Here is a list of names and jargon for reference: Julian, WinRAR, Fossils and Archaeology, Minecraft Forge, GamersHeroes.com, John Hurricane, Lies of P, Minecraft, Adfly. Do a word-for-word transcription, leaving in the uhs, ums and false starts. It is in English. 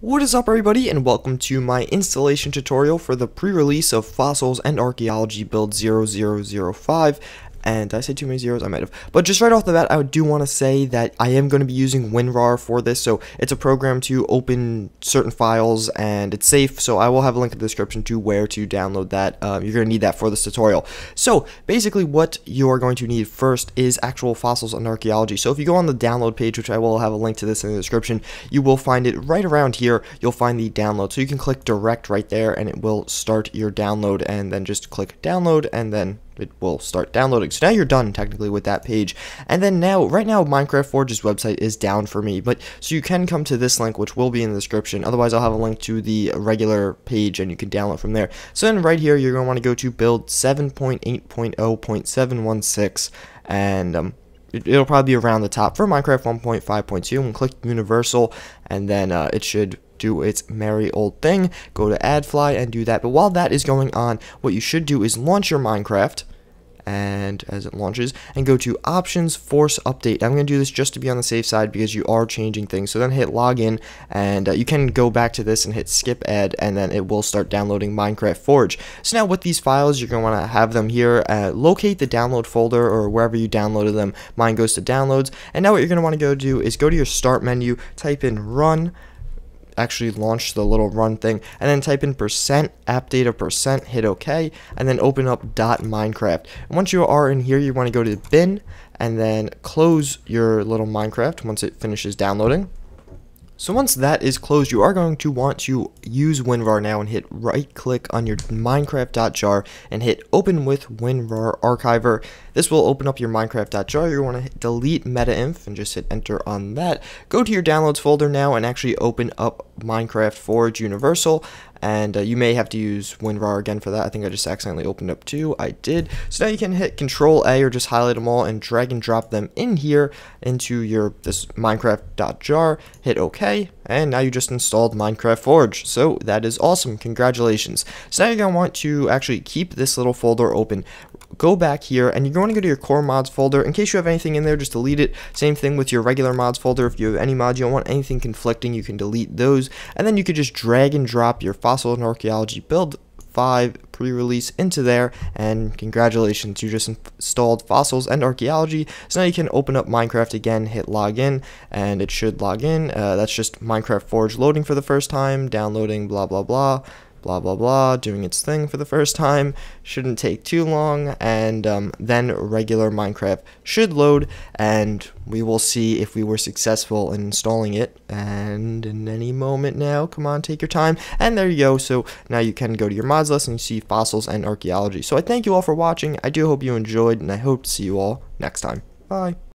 What is up everybody, and welcome to my installation tutorial for the pre-release of Fossils and Archaeology build zero zero zero five. And I said too many zeros, I might have. But just right off the bat, I do want to say that I am going to be using WinRAR for this. So it's a program to open certain files, and it's safe. So I will have a link in the description to where to download that. Um, you're going to need that for this tutorial. So basically what you are going to need first is actual Fossils and Archaeology. So if you go on the download page, which I will have a link to this in the description, you will find it right around here. You'll find the download. So you can click direct right there, and it will start your download, and then just click download, and then it will start downloading. So now you're done technically with that page. And then now, right now, Minecraft Forge's website is down for me. But so you can come to this link, which will be in the description. Otherwise, I'll have a link to the regular page and you can download from there. So then right here, you're going to want to go to build seven point eight point zero point seven one six. And um, it, it'll probably be around the top for Minecraft one point five point two. And click universal. And then uh, it should do its merry old thing. Go to Adfly and do that. But while that is going on, what you should do is launch your Minecraft, and as it launches, and go to options, force update. I'm going to do this just to be on the safe side because you are changing things. So then hit login, and uh, you can go back to this and hit skip ed, and then it will start downloading Minecraft Forge. So now with these files, you're going to want to have them here. Uh, locate the download folder or wherever you downloaded them. Mine goes to downloads. And now what you're going to want to go do is go to your start menu, type in run, actually launch the little run thing, and then type in percent app data percent, hit OK, and then open up .minecraft. And once you are in here, you want to go to bin and then close your little Minecraft once it finishes downloading. So once that is closed, you are going to want to use WinRAR now and hit right click on your Minecraft.jar and hit open with WinRAR archiver. This will open up your Minecraft.jar. You're going to hit delete metainf and just hit enter on that. Go to your downloads folder now and actually open up Minecraft Forge Universal. And uh, you may have to use WinRAR again for that. I think I just accidentally opened up two. I did. So now you can hit Control A or just highlight them all and drag and drop them in here into your this Minecraft.jar. Hit OK, and now you just installed Minecraft Forge. So that is awesome. Congratulations. So now you're going to want to actually keep this little folder open. Go back here, and you're going to go to your core mods folder. In case you have anything in there, just delete it. Same thing with your regular mods folder. If you have any mods, you don't want anything conflicting, you can delete those. And then you could just drag and drop your Fossil and Archaeology build five pre-release into there, and congratulations, you just installed Fossils and Archaeology. So now you can open up Minecraft again, hit login, and it should log in. Uh, that's just Minecraft Forge loading for the first time, downloading, blah blah blah blah blah blah, doing its thing for the first time, shouldn't take too long, and um, then regular Minecraft should load, and we will see if we were successful in installing it, and in any moment now, come on, take your time, and there you go. So now you can go to your mods list and you see Fossils and Archaeology. So I thank you all for watching, I do hope you enjoyed, and I hope to see you all next time. Bye.